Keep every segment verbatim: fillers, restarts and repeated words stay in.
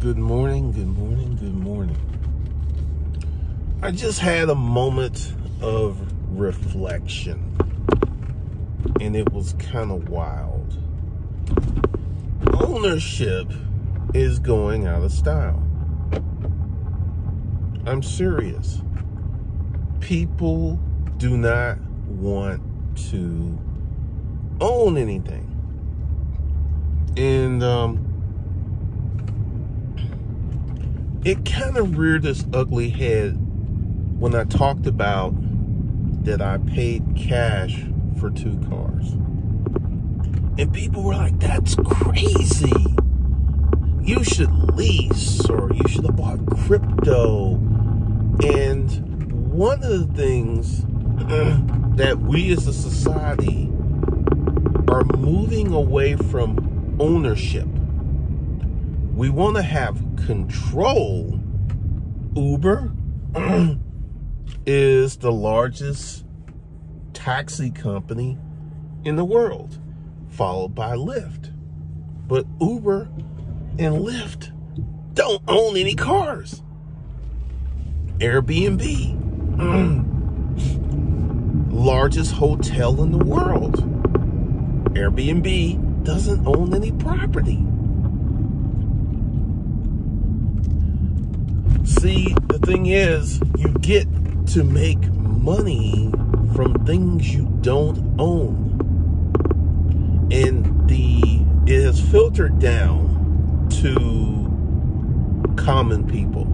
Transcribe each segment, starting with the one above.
Good morning, good morning, good morning. I just had a moment of reflection, and it was kind of wild. Ownership is going out of style. I'm serious. People do not want to own anything. And um it kind of reared its ugly head when I talked about that I paid cash for two cars. And people were like, that's crazy. You should lease, or you should have bought crypto. And one of the things that we as a society are moving away from ownership. We want to have control. Uber is the largest taxi company in the world, followed by Lyft. But Uber and Lyft don't own any cars. Airbnb, largest hotel in the world. Airbnb doesn't own any property. See, the thing is, you get to make money from things you don't own. And the it has filtered down to common people.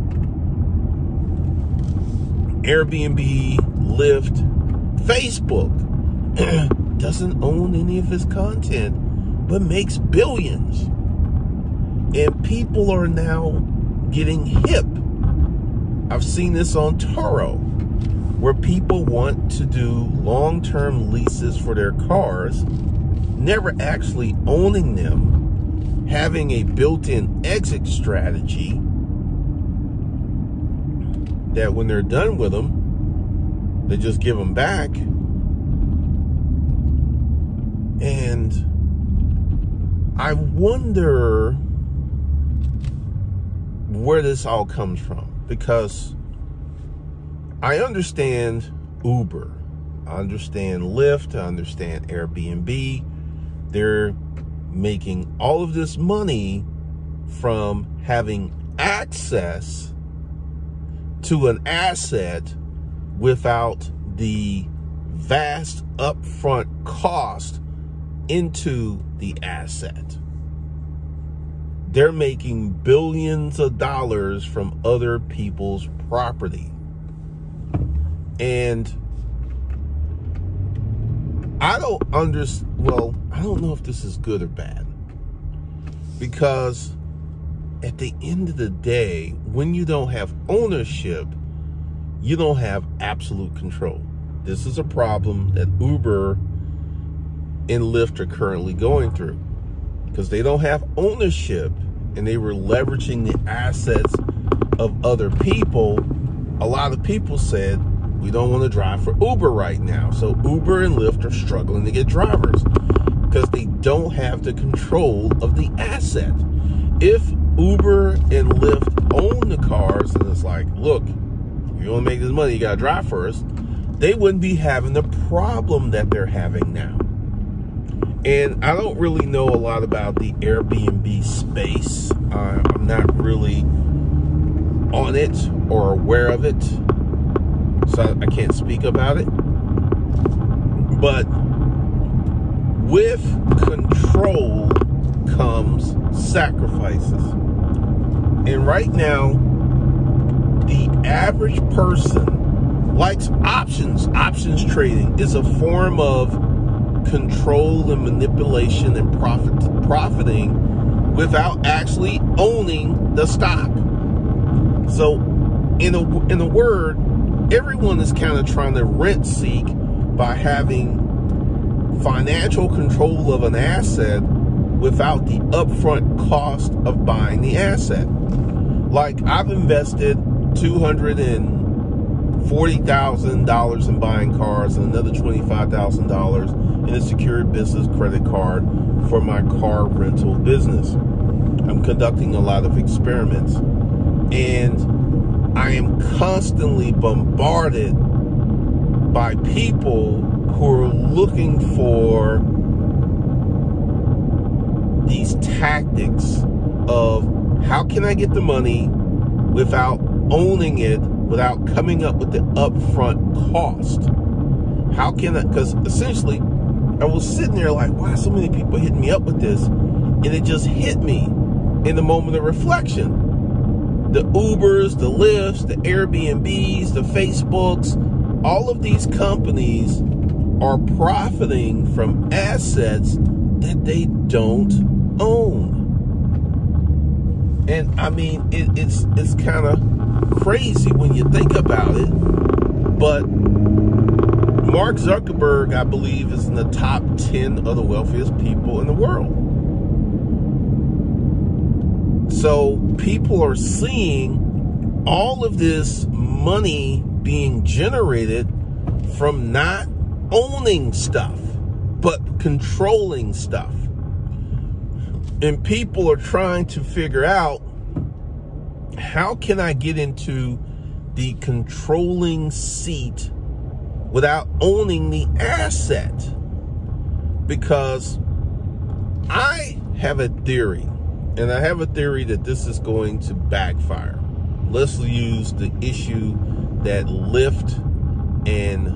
Airbnb, Lyft, Facebook doesn't own any of its content, but makes billions. And people are now getting hip. I've seen this on Turo, where people want to do long-term leases for their cars, never actually owning them, having a built-in exit strategy that when they're done with them, they just give them back. And I wonder where this all comes from. Because I understand Uber, I understand Lyft, I understand Airbnb. They're making all of this money from having access to an asset without the vast upfront cost into the asset. They're making billions of dollars from other people's property. And I don't understand, well, I don't know if this is good or bad. Because at the end of the day, when you don't have ownership, you don't have absolute control. This is a problem that Uber and Lyft are currently going through. Because they don't have ownership and they were leveraging the assets of other people. A lot of people said, we don't want to drive for Uber right now. So Uber and Lyft are struggling to get drivers because they don't have the control of the asset. If Uber and Lyft own the cars and it's like, look, if you want to make this money, you got to drive for us, they wouldn't be having the problem that they're having now. And I don't really know a lot about the Airbnb space. Uh, I'm not really on it or aware of it. So I, I can't speak about it. But with control comes sacrifices. And right now, the average person likes options. Options trading is a form of control and manipulation and profit profiting without actually owning the stock. So in a in a word, everyone is kind of trying to rent seek by having financial control of an asset without the upfront cost of buying the asset. Like, I've invested two hundred forty thousand dollars in buying cars and another twenty-five thousand dollars in a secured business credit card for my car rental business. I'm conducting a lot of experiments, and I am constantly bombarded by people who are looking for these tactics of how can I get the money without owning it, without coming up with the upfront cost. How can I, because essentially I was sitting there like, why are so many people hitting me up with this? And it just hit me in the moment of reflection. The Ubers, the Lyfts, the Airbnbs, the Facebooks, all of these companies are profiting from assets that they don't own. And I mean, it, it's, it's kind of crazy when you think about it, but Mark Zuckerberg, I believe, is in the top ten of the wealthiest people in the world. So people are seeing all of this money being generated from not owning stuff, but controlling stuff. And people are trying to figure out, how can I get into the controlling seat without owning the asset? Because I have a theory, and I have a theory that this is going to backfire. Let's use the issue that Lyft and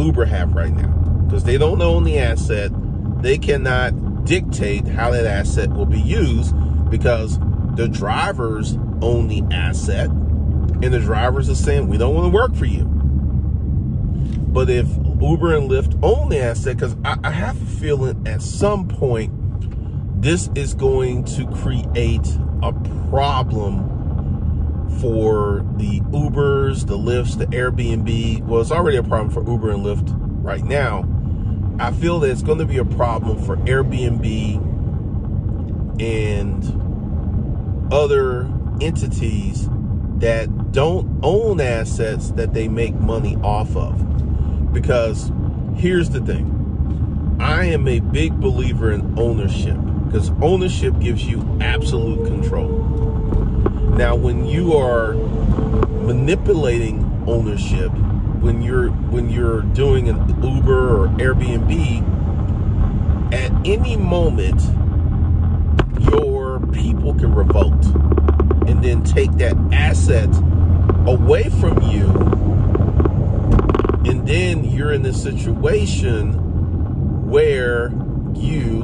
Uber have right now, because they don't own the asset. They cannot dictate how that asset will be used, because the drivers own the asset, and the drivers are saying, we don't want to work for you. But if Uber and Lyft own the asset, because I, I have a feeling at some point, this is going to create a problem for the Ubers, the Lyfts, the Airbnb. Well, it's already a problem for Uber and Lyft right now. I feel that it's going to be a problem for Airbnb and other entities that don't own assets that they make money off of. Because here's the thing, I am a big believer in ownership, because ownership gives you absolute control. Now, when you are manipulating ownership, when you're when you're doing an Uber or Airbnb, at any moment your people can revolt and then take that asset away from you. And then you're in this situation where you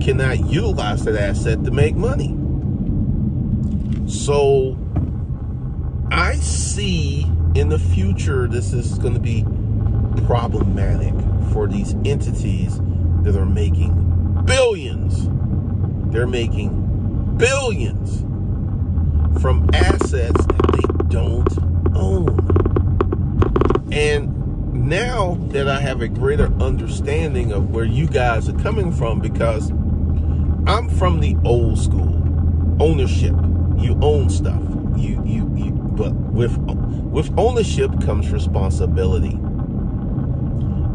cannot utilize that asset to make money. So I see in the future, this is going to be problematic for these entities that are making billions. They're making billions from assets that they don't own. And now that I have a greater understanding of where you guys are coming from, because I'm from the old school ownership. You own stuff. You you you. But with with ownership comes responsibility.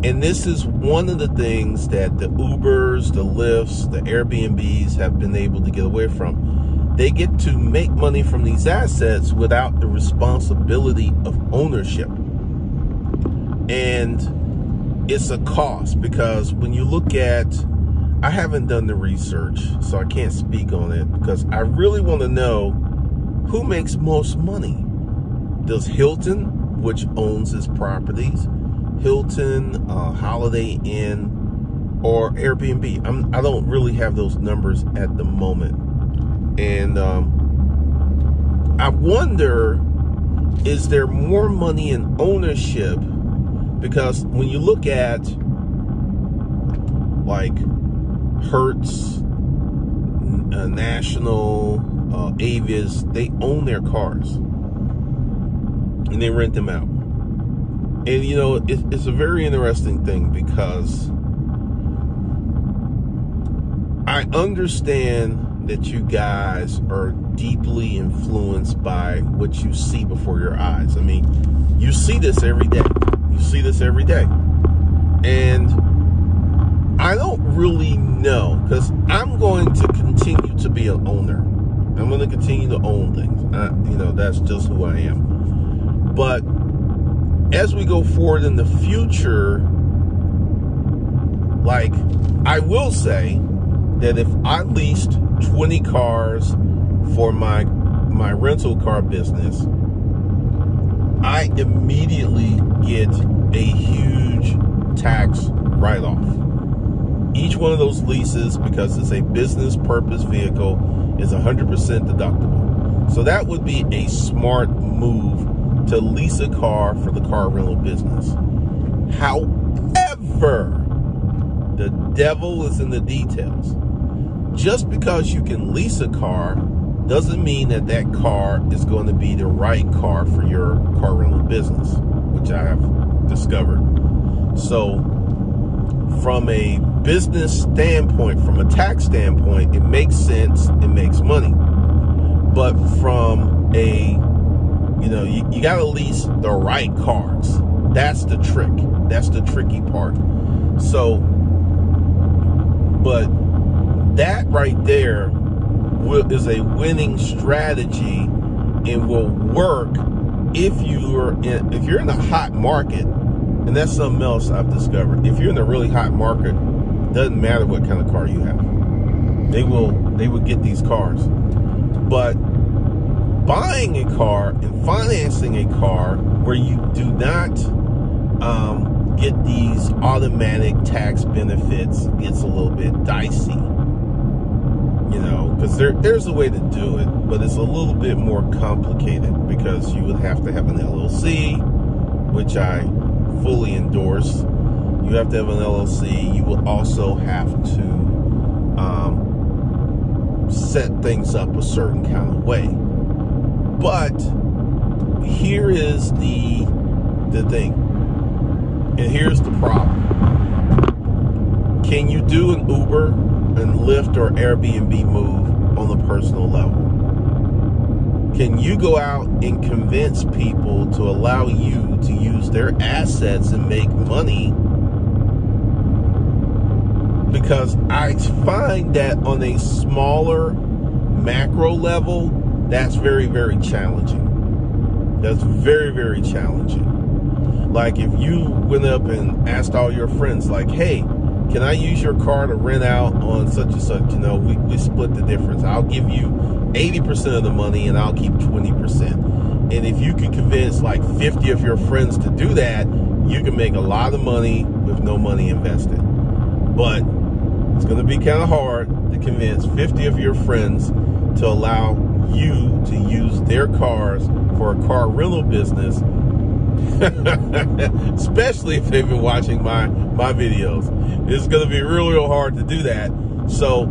And this is one of the things that the Ubers, the Lyfts, the Airbnbs have been able to get away from. They get to make money from these assets without the responsibility of ownership. And it's a cost, because when you look at, I haven't done the research, so I can't speak on it, because I really want to know who makes most money. Does Hilton, which owns its properties, Hilton, uh, Holiday Inn, or Airbnb? I'm, I don't really have those numbers at the moment. And um, I wonder, is there more money in ownership? Because when you look at like Hertz, uh, National, uh, Avis, they own their cars and they rent them out. And you know, it, it's a very interesting thing, because I understand that you guys are deeply influenced by what you see before your eyes. I mean, you see this every day. You see this every day. And I don't really know, because I'm going to continue a owner. I'm going to continue to own things. I, you know, that's just who I am. But as we go forward in the future, like, I will say that if I leased twenty cars for my my rental car business, I immediately get a huge tax write-off. Each one of those leases, because it's a business purpose vehicle, is one hundred percent deductible. So that would be a smart move, to lease a car for the car rental business. However, the devil is in the details. Just because you can lease a car doesn't mean that that car is going to be the right car for your car rental business, which I have discovered. So from a business standpoint, from a tax standpoint, it makes sense, it makes money. But from a, you know, you, you got to lease the right cars. That's the trick. That's the tricky part. So, but that right there is a winning strategy and will work if you're in, if you're in a hot market. And that's something else I've discovered. If you're in a really hot market, doesn't matter what kind of car you have, they will they will get these cars. But buying a car and financing a car where you do not um, get these automatic tax benefits gets a little bit dicey. You know, because there, there's a way to do it, but it's a little bit more complicated because you would have to have an L L C, which I fully endorse. You have to have an L L C. You will also have to um, set things up a certain kind of way. But here is the, the thing, and here's the problem. Can you do an Uber and Lyft or Airbnb move on the personal level? Can you go out and convince people to allow you to use their assets and make money? Because I find that on a smaller macro level, that's very, very challenging. That's very, very challenging. Like if you went up and asked all your friends, like, hey, can I use your car to rent out on such and such? You know, we, we split the difference. I'll give you eighty percent of the money and I'll keep twenty percent. And if you can convince like fifty of your friends to do that, you can make a lot of money with no money invested. But it's going to be kind of hard to convince fifty of your friends to allow you to use their cars for a car rental business, especially if they've been watching my, my videos. It's going to be real, real hard to do that. So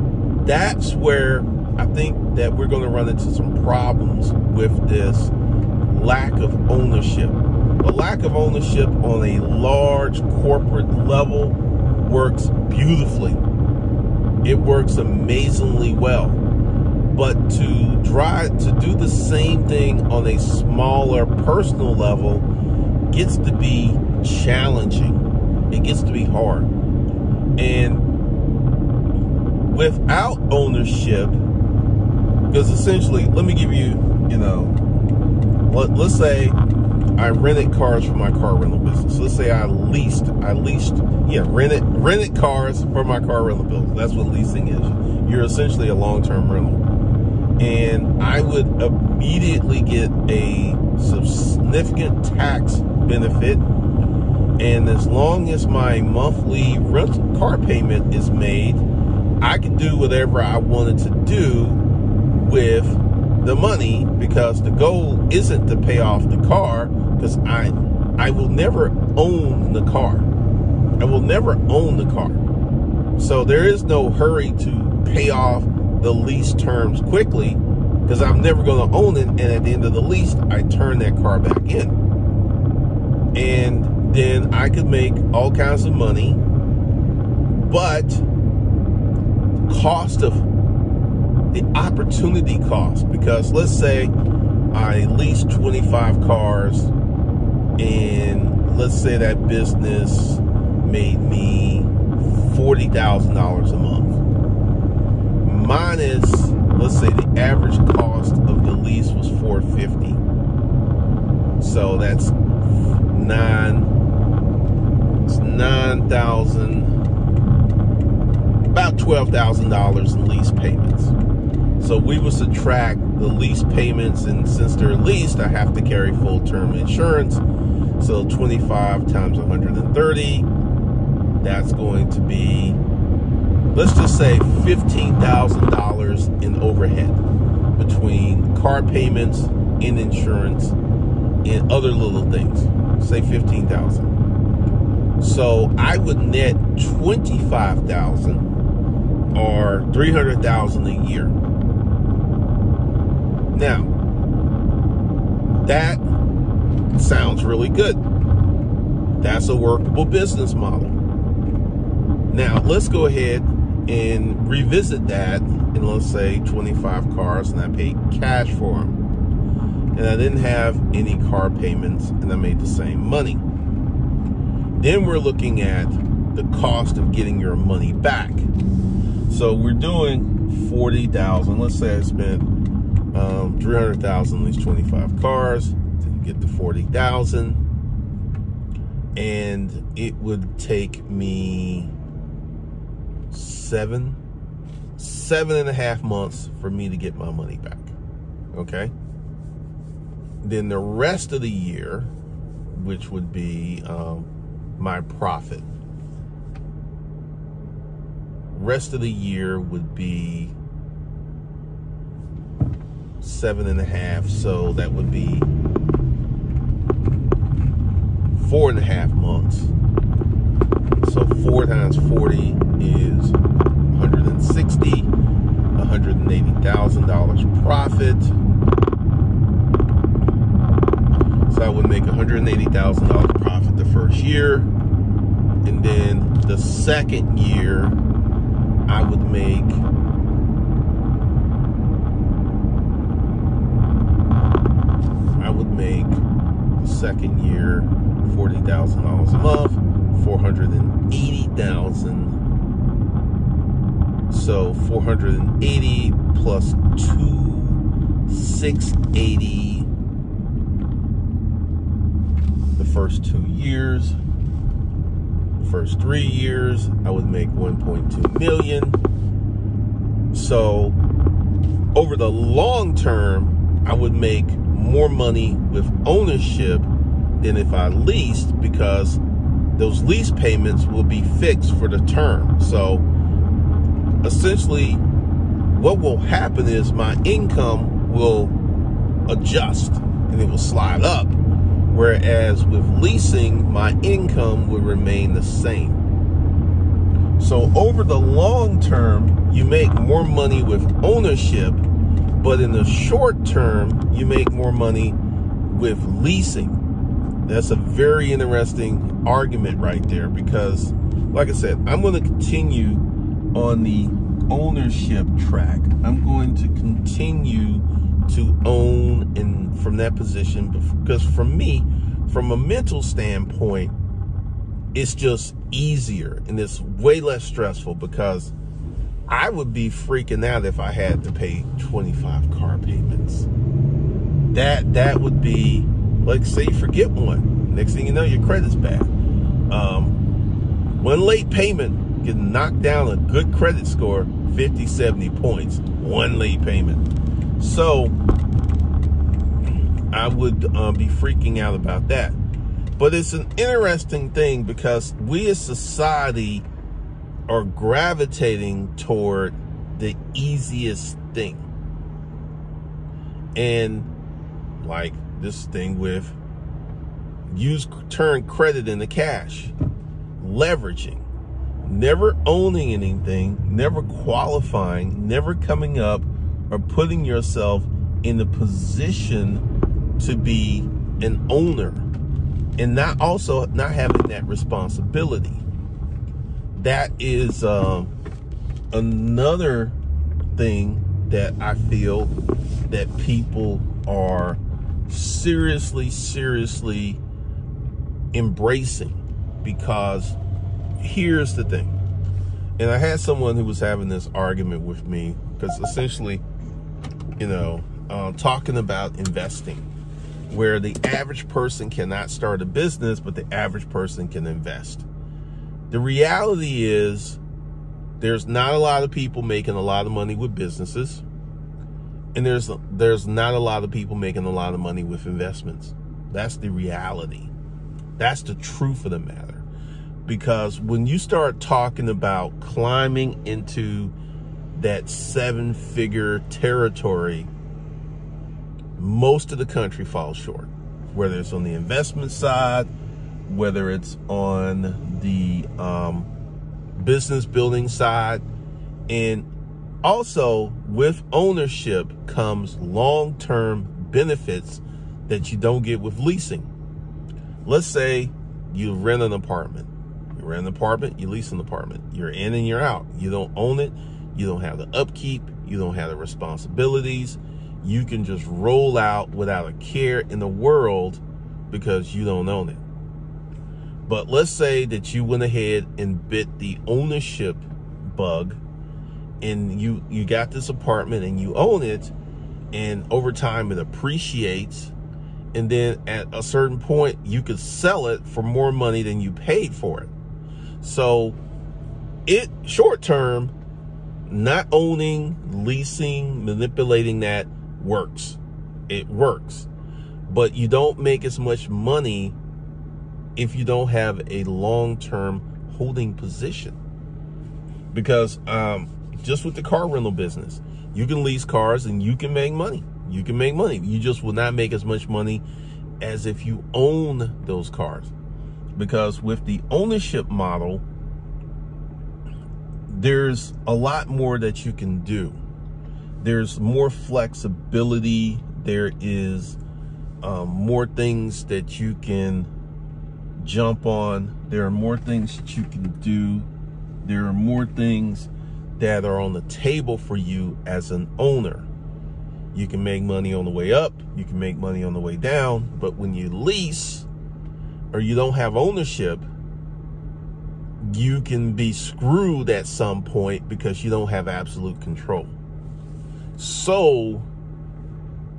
that's where I think that we're going to run into some problems with this lack of ownership. A lack of ownership on a large corporate level works beautifully. It works amazingly well. But to try to do the same thing on a smaller personal level gets to be challenging. It gets to be hard. And without ownership, because essentially, let me give you, you know, let, let's say I rented cars for my car rental business. Let's say I leased, I leased, yeah, rented, rented cars for my car rental business. That's what leasing is. You're essentially a long-term rental. And I would immediately get a significant tax benefit. And as long as my monthly rental car payment is made, I can do whatever I wanted to do with the money, because the goal isn't to pay off the car, because I, I will never own the car. I will never own the car. So there is no hurry to pay off the lease terms quickly, because I'm never going to own it, and at the end of the lease I turn that car back in, and then I could make all kinds of money. But cost of the opportunity cost, because let's say I lease twenty-five cars, and let's say that business made me forty thousand dollars a month. Minus, let's fifty. So that's nine, it's nine thousand, about twelve thousand dollars in lease payments. So we will subtract the lease payments, and since they're leased, I have to carry full term insurance. So twenty-five times one hundred thirty, that's going to be, let's just say fifteen thousand dollars in overhead between car payments and insurance and other little things, say fifteen thousand. So I would net twenty-five thousand or three hundred thousand a year. Now, that sounds really good. That's a workable business model. Now, let's go ahead and revisit that in, let's say, twenty-five cars, and I paid cash for them. And I didn't have any car payments, and I made the same money. Then we're looking at the cost of getting your money back. So we're doing forty thousand. Let's say I spent Um, three hundred thousand on these twenty-five cars to get to forty thousand, and it would take me seven seven and a half months for me to get my money back. Okay, then the rest of the year, which would be um, my profit, rest of the year would be seven and a half, so that would be four and a half months. So four times forty is one hundred sixty, one hundred eighty thousand dollars profit. So I would make one hundred eighty thousand dollars profit the first year, and then the second year I would make make the second year forty thousand dollars a month, four hundred eighty thousand dollars. So four hundred eighty plus two six eighty the first two years. The first three years I would make one point two million. So over the long term I would make more money with ownership than if I leased, because those lease payments will be fixed for the term. So essentially what will happen is my income will adjust and it will slide up, whereas with leasing my income will remain the same. So over the long term you make more money with ownership, but in the short term, you make more money with leasing. That's a very interesting argument right there, because like I said, I'm going to continue on the ownership track. I'm going to continue to own and from that position, because for me, from a mental standpoint, it's just easier and it's way less stressful, because I would be freaking out if I had to pay twenty-five car payments. That that would be, like, say you forget one. Next thing you know, your credit's bad. Um, one late payment can knock down a good credit score fifty, seventy points. One late payment. So I would um, be freaking out about that. But it's an interesting thing, because we as society are gravitating toward the easiest thing. And like this thing with use, turn credit into cash, leveraging, never owning anything, never qualifying, never coming up or putting yourself in the position to be an owner, and not also not having that responsibility. That is um, another thing that I feel that people are seriously, seriously embracing, because here's the thing. And I had someone who was having this argument with me, because essentially, you know, uh, talking about investing, where the average person cannot start a business, but the average person can invest. The reality is there's not a lot of people making a lot of money with businesses, and there's there's not a lot of people making a lot of money with investments. That's the reality. That's the truth of the matter. Because when you start talking about climbing into that seven-figure territory, most of the country falls short, whether it's on the investment side, whether it's on the um, business building side. And also with ownership comes long-term benefits that you don't get with leasing. Let's say you rent an apartment. You rent an apartment, you lease an apartment. You're in and you're out. You don't own it. You don't have the upkeep. You don't have the responsibilities. You can just roll out without a care in the world because you don't own it. But let's say that you went ahead and bit the ownership bug, and you, you got this apartment and you own it, and over time it appreciates. And then at a certain point, you could sell it for more money than you paid for it. So it short term, not owning, leasing, manipulating that works. It works. But you don't make as much money if you don't have a long-term holding position. Because um, just with the car rental business, you can lease cars and you can make money. You can make money. You just will not make as much money as if you own those cars. Because with the ownership model, there's a lot more that you can do. There's more flexibility. There is um, more things that you can jump on. There are more things that you can do. There are more things that are on the table for you as an owner. You can make money on the way up, you can make money on the way down, but when you lease or you don't have ownership, you can be screwed at some point because you don't have absolute control. So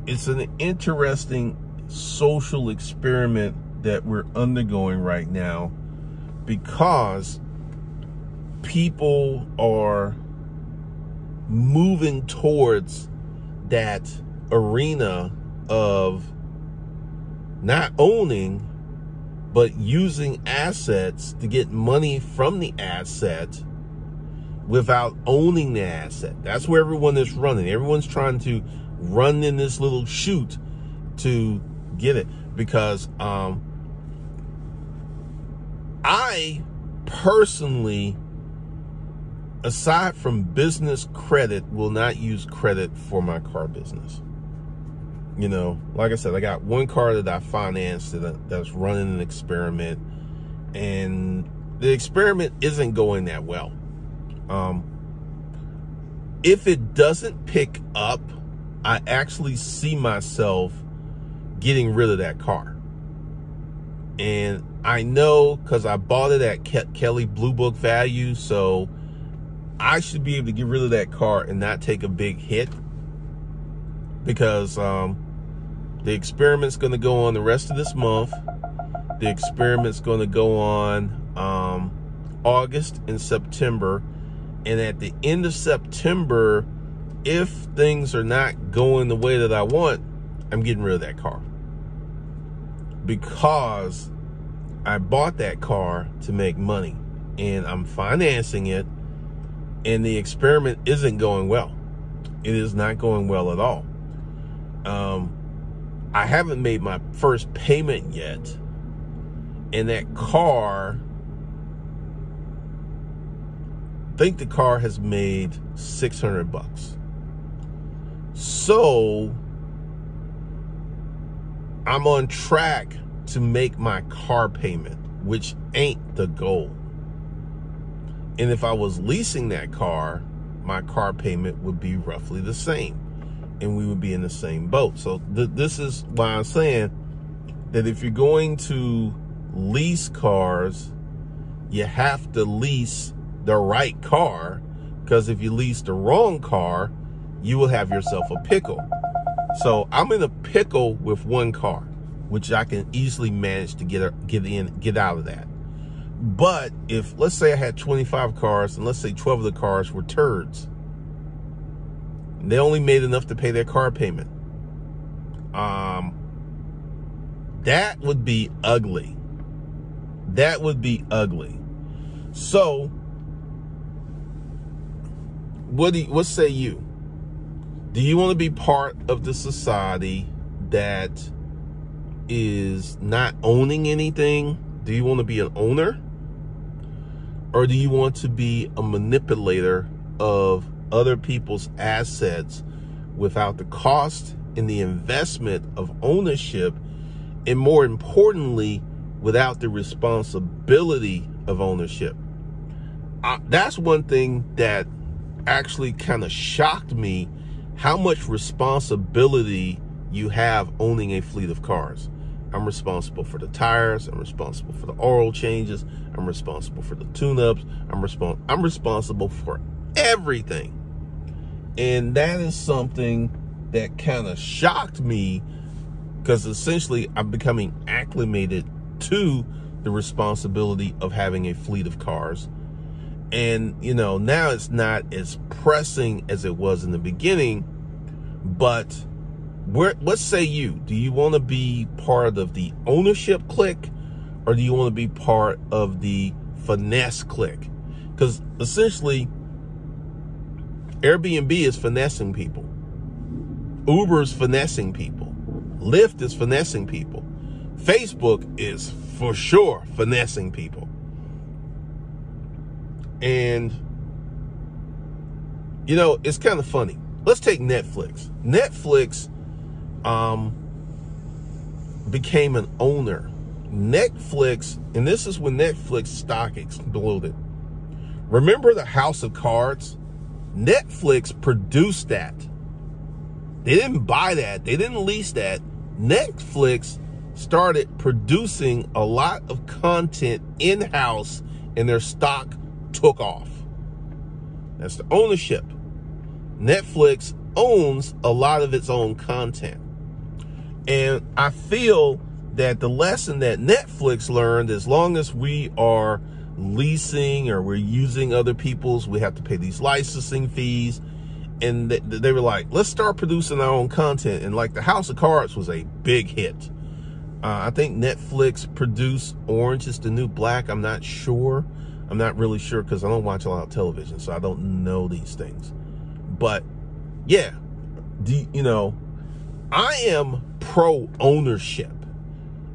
it's an interesting social experiment that we're undergoing right now, because people are moving towards that arena of not owning, but using assets to get money from the asset without owning the asset. That's where everyone is running. Everyone's trying to run in this little chute to get it. Because um, I personally, aside from business credit, will not use credit for my car business. You know, like I said, I got one car that I financed that that's running an experiment, and the experiment isn't going that well. Um, if it doesn't pick up, I actually see myself getting rid of that car. And I know because I bought it at Ke- Kelly Blue Book value, so I should be able to get rid of that car and not take a big hit, because um, the experiment's going to go on the rest of this month. The experiment's going to go on um, August and September. And at the end of September, if things are not going the way that I want, I'm getting rid of that car, because I bought that car to make money and I'm financing it. And the experiment isn't going well. It is not going well at all. Um, I haven't made my first payment yet. And that car, I think the car has made six hundred bucks. So I'm on track to make my car payment, which ain't the goal. And if I was leasing that car, my car payment would be roughly the same, and we would be in the same boat. So th this is why I'm saying that if you're going to lease cars, you have to lease the right car, because if you lease the wrong car, you will have yourself a pickle. So I'm in a pickle with one car, which I can easily manage to get, get in, get out of that. But if, let's say I had twenty-five cars, and let's say twelve of the cars were turds, they only made enough to pay their car payment. Um, that would be ugly. That would be ugly. So, what do you, what say you? Do you want to be part of the society that is not owning anything? Do you want to be an owner? Or do you want to be a manipulator of other people's assets without the cost and the investment of ownership, and more importantly, without the responsibility of ownership? Uh, that's one thing that actually kind of shocked me, how much responsibility you have owning a fleet of cars. I'm responsible for the tires. I'm responsible for the oil changes. I'm responsible for the tune-ups. I'm, respons I'm responsible for everything. And that is something that kind of shocked me, because essentially I'm becoming acclimated to the responsibility of having a fleet of cars. And, you know, now it's not as pressing as it was in the beginning, but where, what say you? Do you want to be part of the ownership clique, or do you want to be part of the finesse clique? Because essentially Airbnb is finessing people. Uber is finessing people. Lyft is finessing people. Facebook is for sure finessing people. And, you know, it's kind of funny. Let's take Netflix. Netflix um, became an owner. Netflix, and this is when Netflix stock exploded. Remember the House of Cards? Netflix produced that. They didn't buy that. They didn't lease that. Netflix started producing a lot of content in-house, and their stock took off. That's the ownership. Netflix owns a lot of its own content. And I feel that the lesson that Netflix learned, as long as we are leasing or we're using other people's, we have to pay these licensing fees. And they, they were like, let's start producing our own content. And like the House of Cards was a big hit. Uh, I think Netflix produced Orange is the New Black. I'm not sure. I'm not really sure because I don't watch a lot of television, so I don't know these things. But yeah, do, you know, I am pro ownership,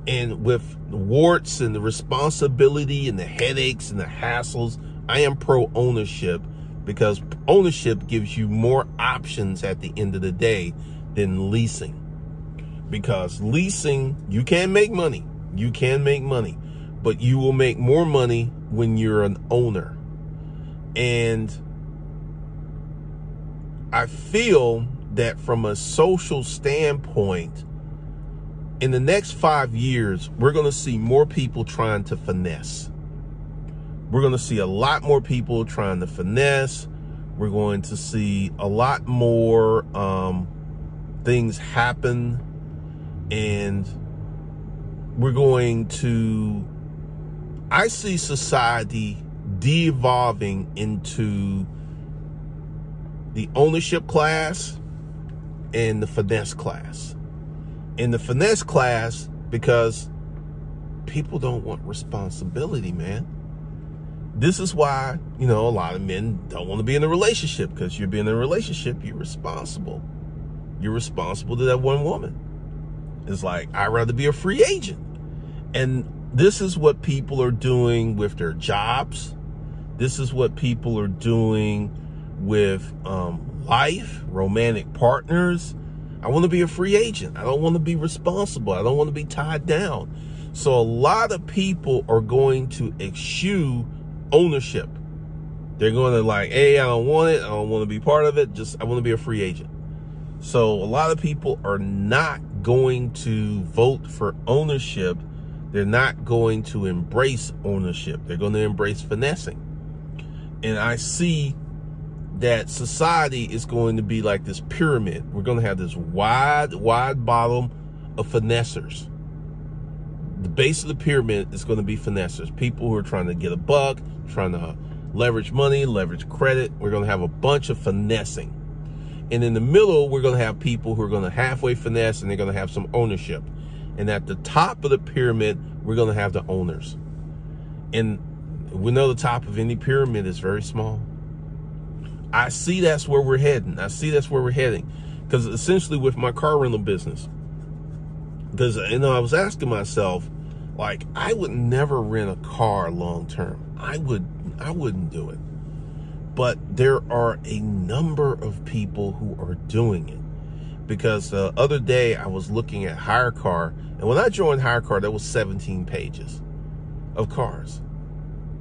and with the warts and the responsibility and the headaches and the hassles, I am pro ownership, because ownership gives you more options at the end of the day than leasing. Because leasing, you can make money, you can make money, but you will make more money when you're an owner. And I feel that from a social standpoint, in the next five years, we're going to see more people trying to finesse. We're going to see a lot more people trying to finesse. We're going to see a lot more um, things happen. And we're going to, I see society de-evolving into the ownership class and the finesse class. In the finesse class, because people don't want responsibility, man. This is why, you know, a lot of men don't want to be in a relationship, because you're being in a relationship, you're responsible. You're responsible to that one woman. It's like, I'd rather be a free agent. And this is what people are doing with their jobs. This is what people are doing with um, life, romantic partners. I want to be a free agent. I don't want to be responsible. I don't want to be tied down. So a lot of people are going to eschew ownership. They're going to like, hey, I don't want it. I don't want to be part of it. Just, I want to be a free agent. So a lot of people are not going to vote for ownership. They're not going to embrace ownership. They're going to embrace finessing. And I see that society is going to be like this pyramid. We're going to have this wide, wide bottom of finessers. The base of the pyramid is going to be finessers. People who are trying to get a buck, trying to leverage money, leverage credit. We're going to have a bunch of finessing. And in the middle, we're going to have people who are going to halfway finesse, and they're going to have some ownership. And at the top of the pyramid, we're going to have the owners. And we know the top of any pyramid is very small. I see that's where we're heading. I see that's where we're heading. Because essentially with my car rental business, because, you know, I was asking myself, like, I would never rent a car long term. I would, I wouldn't do it. But there are a number of people who are doing it. Because the other day I was looking at Hire Car, and when I joined Hire Car, there was seventeen pages of cars.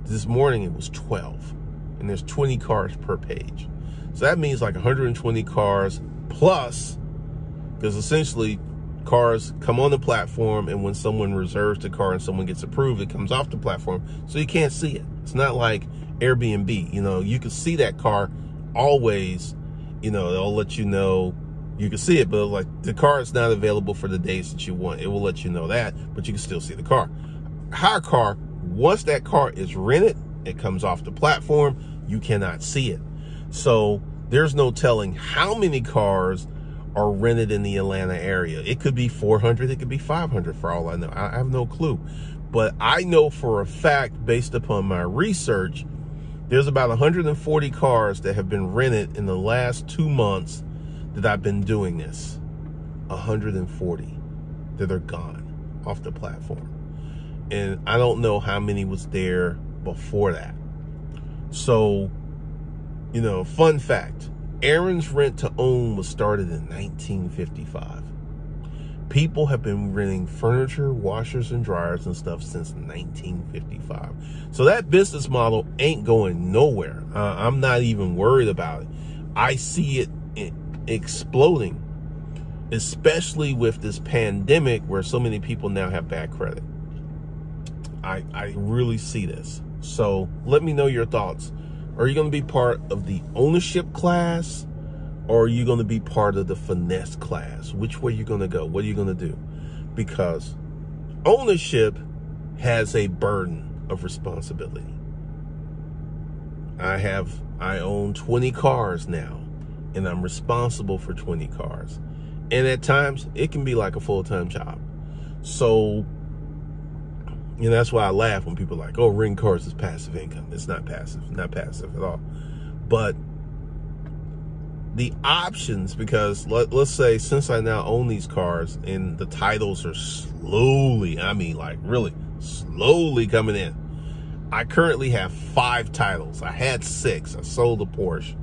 This morning it was twelve, and there's twenty cars per page. So that means like one hundred twenty cars plus, because essentially cars come on the platform, and when someone reserves the car and someone gets approved, it comes off the platform, so you can't see it. It's not like Airbnb, you know, you can see that car always, you know, they'll let you know you can see it, but like the car is not available for the days that you want. It will let you know that, but you can still see the car. Hire Car, once that car is rented, it comes off the platform, you cannot see it. So there's no telling how many cars are rented in the Atlanta area. It could be four hundred, it could be five hundred for all I know. I have no clue. But I know for a fact, based upon my research, there's about one hundred forty cars that have been rented in the last two months that I've been doing this. one hundred forty that are gone off the platform. And I don't know how many was there before that. So, you know, fun fact, Aaron's rent to own was started in nineteen fifty-five. People have been renting furniture, washers, and dryers and stuff since nineteen fifty-five. So that business model ain't going nowhere. Uh, I'm not even worried about it. I see it, it exploding, especially with this pandemic where so many people now have bad credit. I, I really see this. So let me know your thoughts. Are you going to be part of the ownership class? Or are you going to be part of the finesse class? Which way are you going to go? What are you going to do? Because ownership has a burden of responsibility. I have, I own twenty cars now, and I'm responsible for twenty cars. And at times it can be like a full-time job. So, you know, that's why I laugh when people are like, oh, renting cars is passive income. It's not passive, not passive at all. But the options, because let, let's say since I now own these cars and the titles are slowly, I mean like really slowly coming in. I currently have five titles. I had six. I sold a Porsche.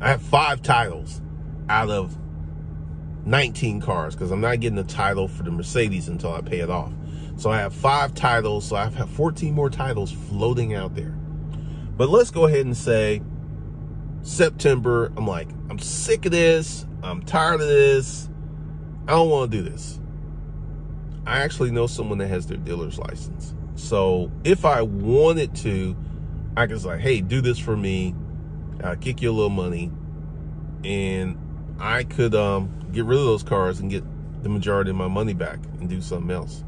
I have five titles out of nineteen cars because I'm not getting a title for the Mercedes until I pay it off. So I have five titles. So I've had fourteen more titles floating out there. But let's go ahead and say September, I'm like, I'm sick of this. I'm tired of this. I don't want to do this. I actually know someone that has their dealer's license. So if I wanted to, I could say, hey, do this for me. I'll kick you a little money. And I could um, get rid of those cars and get the majority of my money back and do something else.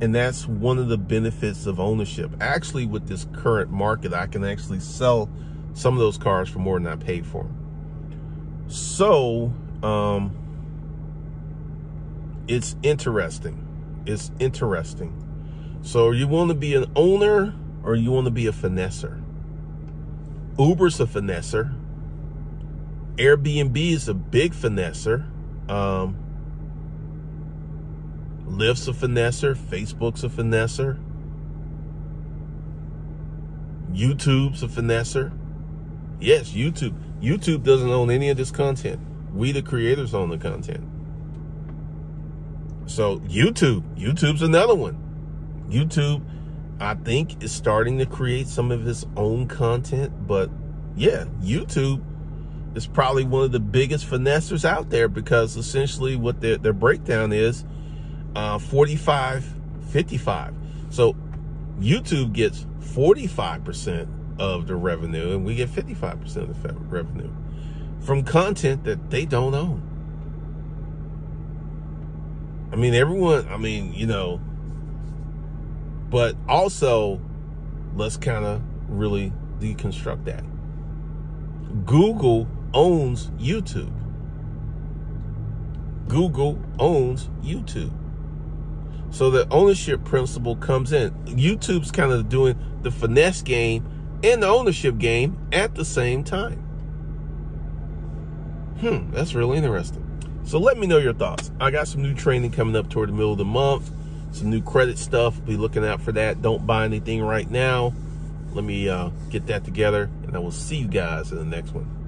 And that's one of the benefits of ownership. Actually, with this current market, I can actually sell some of those cars for more than I paid for them. So, um, it's interesting. It's interesting. So you want to be an owner or you want to be a finesser? Uber's a finesser. Airbnb is a big finesser. Um, Lyft's a finesser. Facebook's a finesser. YouTube's a finesser. Yes, YouTube. YouTube doesn't own any of this content. We, the creators, own the content. So YouTube, YouTube's another one. YouTube, I think, is starting to create some of its own content. But yeah, YouTube is probably one of the biggest finessers out there because essentially what their, their breakdown is uh, forty-five, fifty-five. So YouTube gets forty-five percent of the revenue, and we get fifty-five percent of the revenue from content that they don't own. I mean, everyone, I mean, you know, but also let's kind of really deconstruct that. Google owns YouTube. Google owns YouTube. So the ownership principle comes in. YouTube's kind of doing the finesse game and the ownership game at the same time. Hmm, that's really interesting. So let me know your thoughts. I got some new training coming up toward the middle of the month. Some new credit stuff. Be looking out for that. Don't buy anything right now. Let me uh, get that together, and I will see you guys in the next one.